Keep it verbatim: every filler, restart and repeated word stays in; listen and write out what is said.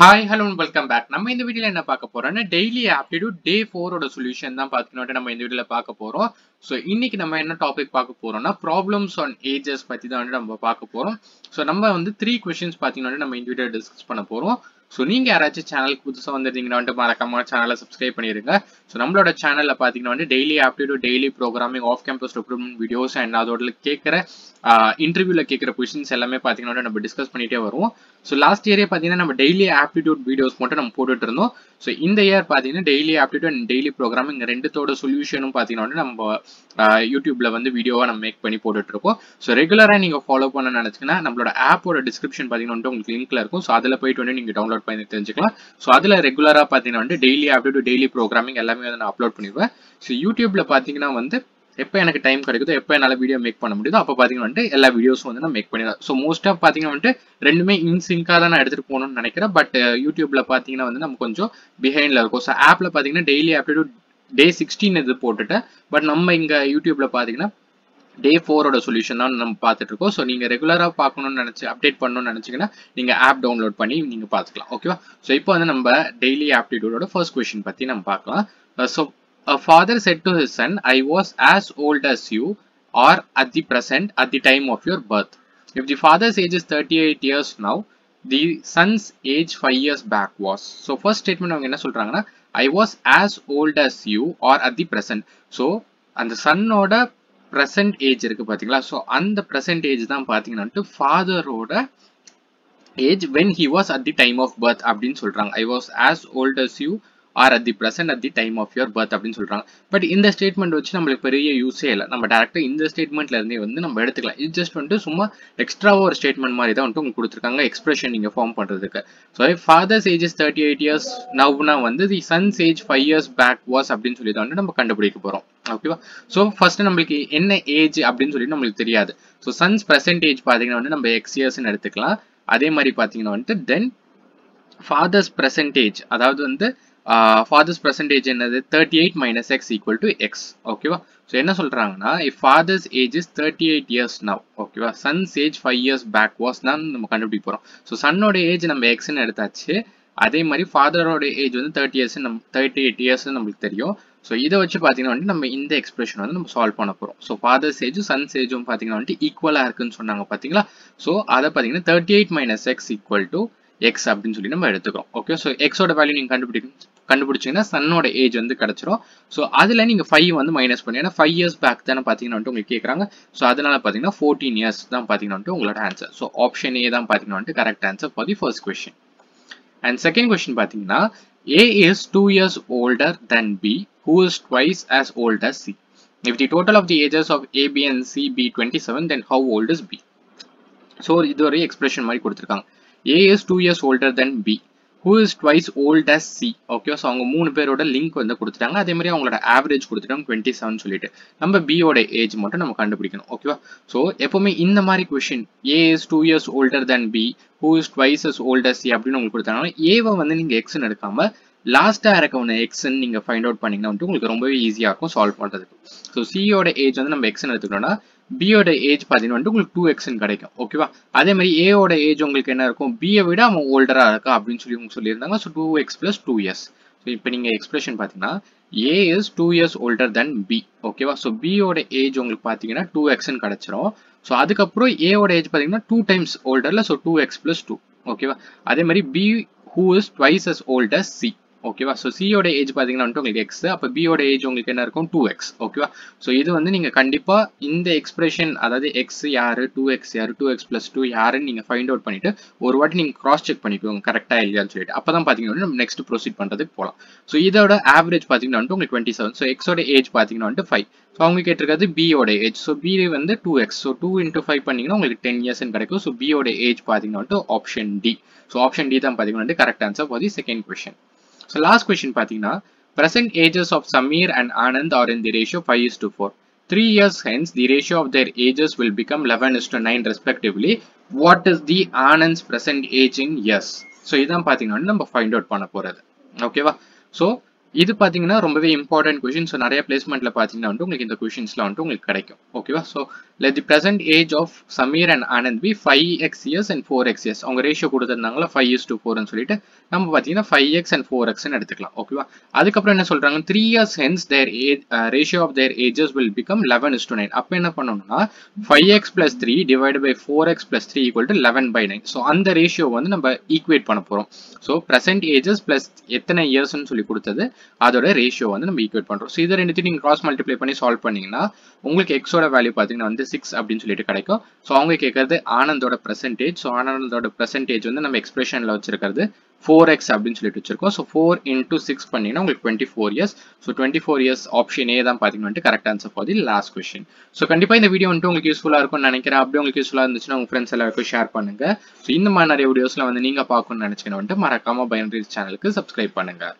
Hi, hello and welcome back. Now, in this video, we will talk about Daily Aptitude Day four solution. So, we will talk about topic problems on ages. So, we will discuss three questions. So, if you are channel, subscribe to our channel. So, our channel is Daily Aptitude, Daily Programming, Off Campus Recruitment videos and uh, interview questions. We discuss so, last year, we have Daily Aptitude videos. So, in the year, Daily Aptitude and Daily Programming solution YouTube video. So, regularly, you follow our app or description link. So, download. So adula regular ah pathina daily aptitude daily programming ellame na upload panniruva. So YouTube la pathina vande eppa enak time kedaikudho eppa enala video make panna mudiyudho appo pathina vande ella videos vande na make panniruva. So most of pathina vande rendume in sync ah na eduthu pononu nenikira but YouTube la pathina vande nam konjam behind la irukom. So app la pathina daily aptitude day sixteen edhu potuta but namma inga YouTube la pathina day four oda solution na nam paathirukom. So neenga regular ah paakonu nenachi update pannonu nenachina neenga app download panni neenga paathukalam. Okay va. So ipo vandha namba daily aptitude oda first question patti nam paakalam. Uh, so a father said to his son, I was as old as you or at the present at the time of your birth. If the father's age is thirty-eight years now, the son's age five years back was. So first statement avanga enna solranga na I was as old as you or at the present. So and the son oda present age irukku pathingala. So and the present age dhaan pathingana father oda age when he was at the time of birth abdin solranga. I was as old as you or at the present at the time of your birth abdin solranga. But in the statement vechi namakku periya use illa nama direct in the statement la irundhe vandu nama eduthukalam. It just vandu summa extra or statement mari dhaan undu ungalku kuduthirukanga expression ninga form pandradhukku. So father's age is thirty-eight years now na vandu the son's age five years back was abdin solli dhaan nama kandupidikka porom. Okay, so first namalku enna age abdin solli namalku theriyadhu. So son's present age pathina vandu nama x years nu eduthukalam. Adhe mari pathina vandu then father's present age adhaavadhu vandu uh, father's present age enadhu thirty-eight minus x equal to x. Okay va. So enna solranga na if father's age is thirty-eight years now, okay va, son's age five years back was nan nama kandupidi porom. So son oda age nama x nu eduthachu. அதே மாதிரி ஃபாதரோட age வந்து thirty years நம்ம thirty-eight years நமக்கு தெரியும். So இத வச்சு பாத்தீங்கன்னா வந்து நம்ம இந்த எக்ஸ்பிரஷன் வந்து நம்ம சால்வ் பண்ண போறோம். சோ ஃாதர்ஸ் ஏஜ் சன்ஸ் ஏஜும் பாத்தீங்கன்னா வந்து ஈக்குவலா இருக்குன்னு சொன்னாங்க பாத்தீங்களா. சோ அத பாத்தீங்கன்னா thirty-eight minus x equal to x அப்படினு சொல்லி நம்ம எடுத்துக்கறோம். ஓகே, சோ x ஓட வேல்யூ நீங்க கண்டுபிடிக்கணும். கண்டுபிடிச்சீங்கன்னா சன்னோட ஏஜ் வந்து கிடைச்சிரும். சோ அதுல நீங்க five வந்து மைனஸ் பண்ணீங்கன்னா five years back தான பாத்தீங்கன்னா வந்து உங்களுக்கு கேக்குறாங்க. சோ அதனால பாத்தீங்கன்னா fourteen years தான் பாத்தீங்கன்னா வந்து உங்களோட ஆன்சர். சோ ஆப்ஷன் A தான் பாத்தீங்கன்னா வந்து correct answer for the first question. And second question pathina, A is two years older than B, who is twice as old as C. If the total of the ages of A, B and C be twenty-seven, then how old is B? So idu or expression mari koduthirukanga. A is two years older than B, who is twice old as C. Okay, so avanga three peroda link vandu koduthiranga. Adhe mari avangala average koduthiranga twenty-seven solite namba B oda age mattum nam kandupidikanum. Okay, so epovume indha mari question A is two years older than B who is twice as old as C appadinu ungalku kodutanga. A va vandu neenga x nu edukama last ah irukavana x nu neenga find out pannina undu ungalku romba easy ah irukum solve pandradhukku. So C oda age vandu nam x nu eduthukrona B oda age pathina vandu ungalku two x nu kedaikkum. Okay va, adhe mari A oda age ungalku enna irukum B ay vida avan older ah iruka appdin solli ungalku solliranga. So two x plus two years. So ipo neenga expression pathina A is two years older than B. Okay va, so B oda age ungalku pathina two x nu kedachirum. So adukku appuram A oda age pathina two times older la, so two x plus two. Okay va, adhe mari B who is twice as old as C. Okay va, so C oda age pathina undu ungalku x appo B oda age ungalku enna irukum two x. Okay va, so idu vandu neenga kandipa indha expression adhaadhu x yaar two x yaar two x plus two yaar neenga find out pannittu oru vaatti neenga cross check pannikoonga correct ah illanu solli appadhaan pathina nam next proceed pandradhukku polam. So idoda average pathina undu ungalku twenty-seven. So x oda age pathina undu five. So avanga ketirukadhu B oda age, so B vandu two x, so two into five pannina ungalku ten years nu kedaikum. So B oda age pathina undu option D. So option D dhaan pathina undu correct answer for the second question. So last question pathina, present ages of Samir and Anand are in the ratio five is to four. three years hence the ratio of their ages will become eleven is to nine respectively. What is the Anand's present age in years? So idhaan pathina namba find out panna poradhu. Okay va, so idu pathina rombave important question. So nariya placement la pathina undu ungalku indha questions la undu ungalku kedaikum. Okay va, so Let the present age of Samir and Anand be five x years and four x years. Our ratio is five is to four. We will five x and four x. Okay, wow. three years hence, their age, uh, ratio of their ages will become eleven is to nine. five x plus three divided by four x plus three equal to eleven by nine. So, on the ratio, we equate. So, present ages plus years is the ratio. So, either anything cross multiply and solve. X value is six அப்படினு சொல்லிட்டு கிடைக்கும். So அவங்க கேக்குறது ஆனந்தோட percentage. So ஆனந்தோட percentage வந்து நம்ம எக்ஸ்பிரஷன்ல வச்சிருக்கிறது four x அப்படினு சொல்லிட்டு வச்சிருக்கோம். சோ four into six பண்ணீனா உங்களுக்கு twenty-four years. So twenty-four years option A தான் பாத்தீங்கன்னா correct answer for the last question. சோ கண்டிப்பா இந்த வீடியோ வந்து உங்களுக்கு யூஸ்ஃபுல்லா இருக்கும்னு நினைக்கிறேன். அப்படியே உங்களுக்கு யூஸ்ஃபுல்லா இருந்துச்சுனா உங்க फ्रेंड्स எல்லாருக்கும் ஷேர் பண்ணுங்க. சோ இந்த மாதிரி நிறைய வீடியோஸ்ல வந்து நீங்க பார்க்கணும்னு நினைச்சீங்கன்னா வந்து மறக்காம பைனரி சேனலுக்கு subscribe பண்ணுங்க.